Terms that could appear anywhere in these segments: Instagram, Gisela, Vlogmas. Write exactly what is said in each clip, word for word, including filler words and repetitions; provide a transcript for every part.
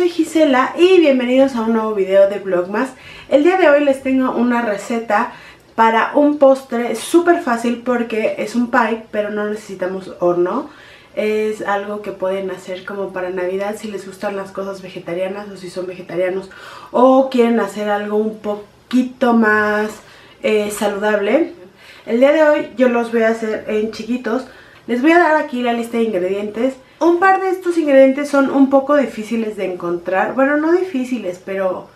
soy Gisela y bienvenidos a un nuevo video de Vlogmas. El día de hoy les tengo una receta para un postre súper fácil porque es un pie, pero no necesitamos horno. Es algo que pueden hacer como para Navidad si les gustan las cosas vegetarianas o si son vegetarianos o quieren hacer algo un poquito más eh, saludable. El día de hoy yo los voy a hacer en chiquitos. Les voy a dar aquí la lista de ingredientes. Un par de estos ingredientes son un poco difíciles de encontrar. Bueno, no difíciles, pero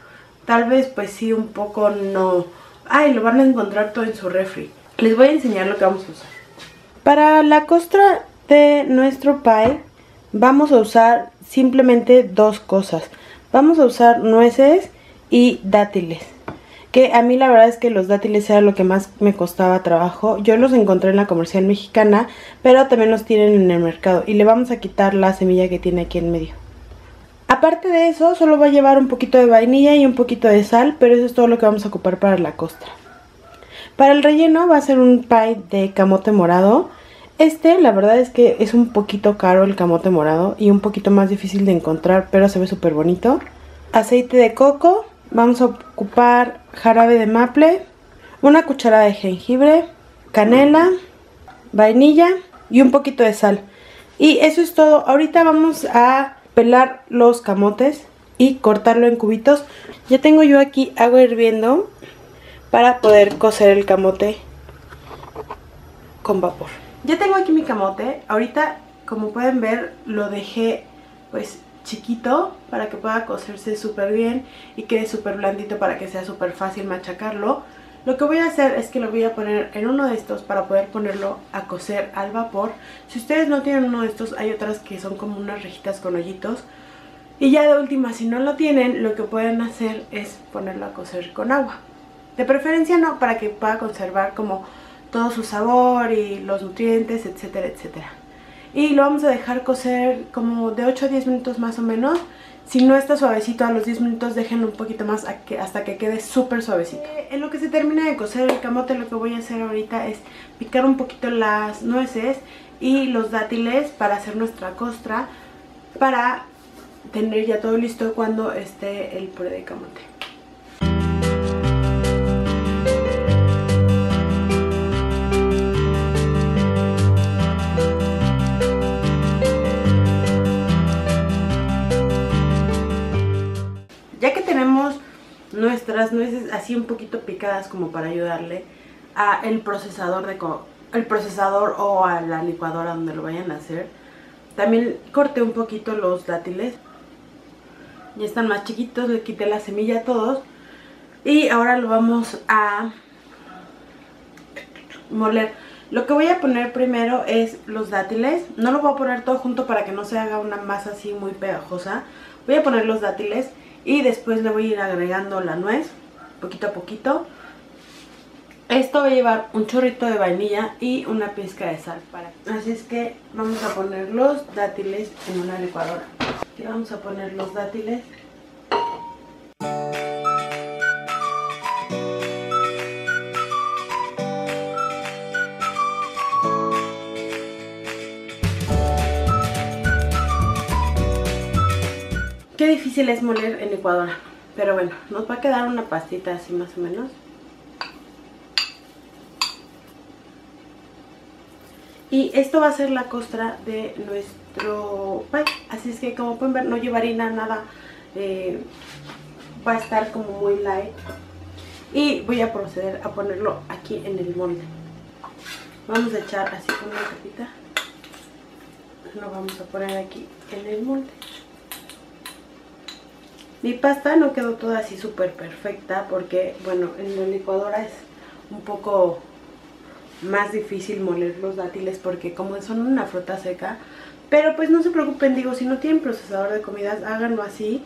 tal vez pues sí, un poco no. Ay, lo van a encontrar todo en su refri. Les voy a enseñar lo que vamos a usar. Para la costra de nuestro pie vamos a usar simplemente dos cosas. Vamos a usar nueces y dátiles. Que a mí la verdad es que los dátiles era lo que más me costaba trabajo. Yo los encontré en la Comercial Mexicana, pero también los tienen en el mercado. Y le vamos a quitar la semilla que tiene aquí en medio. Aparte de eso, solo va a llevar un poquito de vainilla y un poquito de sal, pero eso es todo lo que vamos a ocupar para la costra. Para el relleno va a ser un pie de camote morado. Este, la verdad es que es un poquito caro el camote morado y un poquito más difícil de encontrar, pero se ve súper bonito. Aceite de coco. Vamos a ocupar jarabe de maple, una cucharada de jengibre, canela, vainilla y un poquito de sal. Y eso es todo. Ahorita vamos a pelar los camotes y cortarlo en cubitos. Ya tengo yo aquí agua hirviendo para poder cocer el camote con vapor. Ya tengo aquí mi camote. Ahorita, como pueden ver, lo dejé pues chiquito para que pueda cocerse súper bien y quede súper blandito para que sea súper fácil machacarlo. Lo que voy a hacer es que lo voy a poner en uno de estos para poder ponerlo a cocer al vapor. Si ustedes no tienen uno de estos, hay otras que son como unas rejitas con hoyitos. Y ya de última, si no lo tienen, lo que pueden hacer es ponerlo a cocer con agua. De preferencia no, para que pueda conservar como todo su sabor y los nutrientes, etcétera, etcétera. Y lo vamos a dejar cocer como de ocho a diez minutos más o menos. Si no está suavecito a los diez minutos, déjenlo un poquito más hasta que quede súper suavecito. En lo que se termina de cocer el camote, lo que voy a hacer ahorita es picar un poquito las nueces y los dátiles para hacer nuestra costra, para tener ya todo listo cuando esté el puré de camote. Nuestras nueces así un poquito picadas como para ayudarle al procesador de co el procesador o a la licuadora, donde lo vayan a hacer. También corté un poquito los dátiles, ya están más chiquitos, le quité la semilla a todos y ahora lo vamos a moler. Lo que voy a poner primero es los dátiles. No lo voy a poner todo junto para que no se haga una masa así muy pegajosa. Voy a poner los dátiles y después le voy a ir agregando la nuez, poquito a poquito. Esto va a llevar un chorrito de vainilla y una pizca de sal. Para... Así es que vamos a poner los dátiles en una licuadora. Aquí vamos a poner los dátiles. Qué difícil es moler en licuadora, pero bueno, nos va a quedar una pastita así más o menos. Y esto va a ser la costra de nuestro pie. Así es que, como pueden ver, no lleva harina, nada. Eh, va a estar como muy light. Y voy a proceder a ponerlo aquí en el molde. Vamos a echar así con una capita. Lo vamos a poner aquí en el molde. Mi pasta no quedó toda así súper perfecta porque, bueno, en la licuadora es un poco más difícil moler los dátiles porque como son una fruta seca. Pero pues no se preocupen, digo, si no tienen procesador de comidas, háganlo así.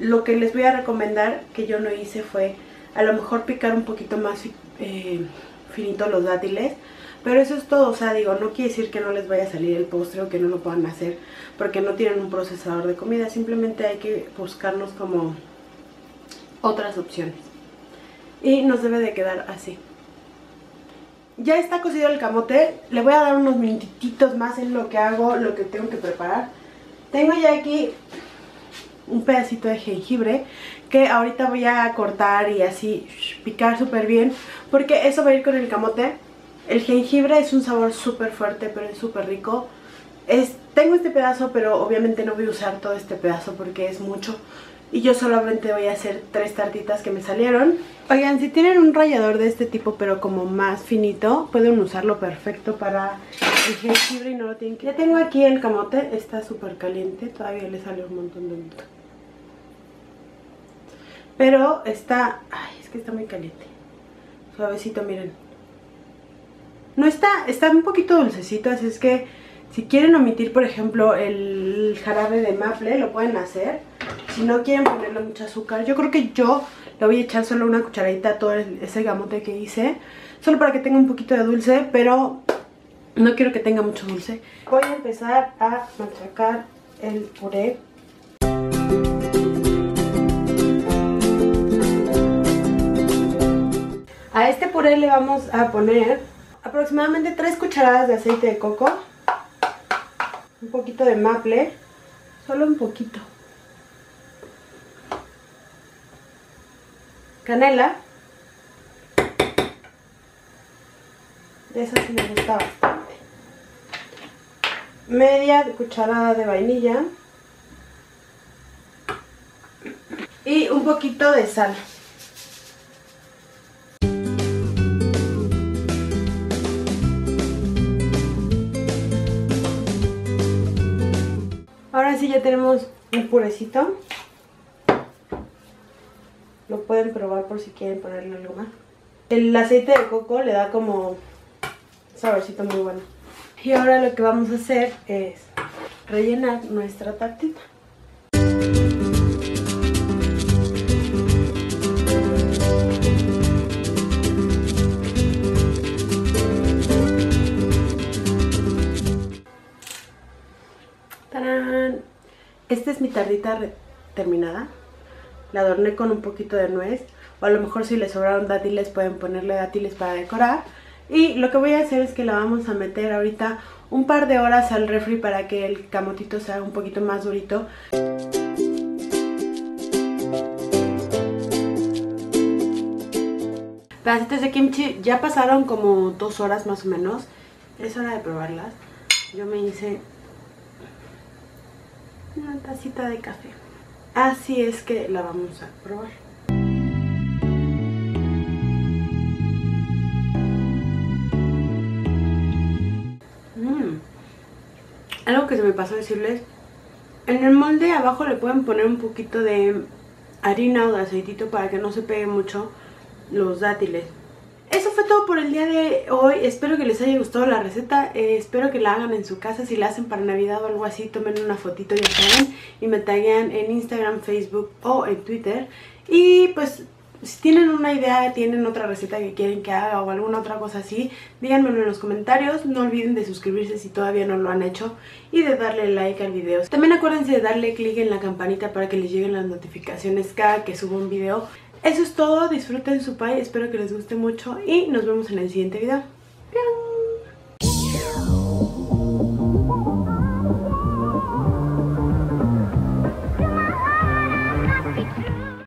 Lo que les voy a recomendar, que yo no hice, fue a lo mejor picar un poquito más eh, finito los dátiles. Pero eso es todo, o sea, digo, no quiere decir que no les vaya a salir el postre o que no lo puedan hacer porque no tienen un procesador de comida. Simplemente hay que buscarnos como otras opciones. Y nos debe de quedar así. Ya está cocido el camote. Le voy a dar unos minutitos más en lo que hago, lo que tengo que preparar. Tengo ya aquí un pedacito de jengibre que ahorita voy a cortar y así picar súper bien, porque eso va a ir con el camote. El jengibre es un sabor súper fuerte, pero es súper rico. Es, tengo este pedazo, pero obviamente no voy a usar todo este pedazo porque es mucho. Y yo solamente voy a hacer tres tartitas que me salieron. Oigan, si tienen un rallador de este tipo, pero como más finito, pueden usarlo perfecto para el jengibre y no lo tienen que... Ya tengo aquí el camote, está súper caliente, todavía le sale un montón de montón. Pero está... Ay, es que está muy caliente. Suavecito, miren. No está... Está un poquito dulcecito, así es que si quieren omitir, por ejemplo, el jarabe de maple, lo pueden hacer. Si no quieren ponerle mucho azúcar, yo creo que yo le voy a echar solo una cucharadita a todo ese gamote que hice, solo para que tenga un poquito de dulce, pero no quiero que tenga mucho dulce. Voy a empezar a machacar el puré. A este puré le vamos a poner aproximadamente tres cucharadas de aceite de coco, un poquito de maple, solo un poquito, canela, de esa sí me gusta bastante, media cucharada de vainilla y un poquito de sal. Ahora sí ya tenemos un purecito. Lo pueden probar por si quieren ponerle algo más. El aceite de coco le da como saborcito muy bueno. Y ahora lo que vamos a hacer es rellenar nuestra tartita. ¡Tarán! Esta es mi tartita terminada. La adorné con un poquito de nuez, o a lo mejor si les sobraron dátiles pueden ponerle dátiles para decorar. Y lo que voy a hacer es que la vamos a meter ahorita un par de horas al refri para que el camotito sea un poquito más durito. Pedacitos de kimchi ya pasaron como dos horas más o menos. Es hora de probarlas. Yo me hice una tacita de café. Así es que la vamos a probar. Mm. Algo que se me pasó decirles, en el molde abajo le pueden poner un poquito de harina o de aceitito para que no se pegue mucho los dátiles. Eso fue todo por el día de hoy. Espero que les haya gustado la receta. Eh, espero que la hagan en su casa. Si la hacen para Navidad o algo así, tomen una fotito, ya saben, y me taggean en Instagram, Facebook o en Twitter. Y pues si tienen una idea, tienen otra receta que quieren que haga o alguna otra cosa así, díganmelo en los comentarios. No olviden de suscribirse si todavía no lo han hecho y de darle like al video. También acuérdense de darle click en la campanita para que les lleguen las notificaciones cada que suba un video. Eso es todo, disfruten su pie, espero que les guste mucho y nos vemos en el siguiente video.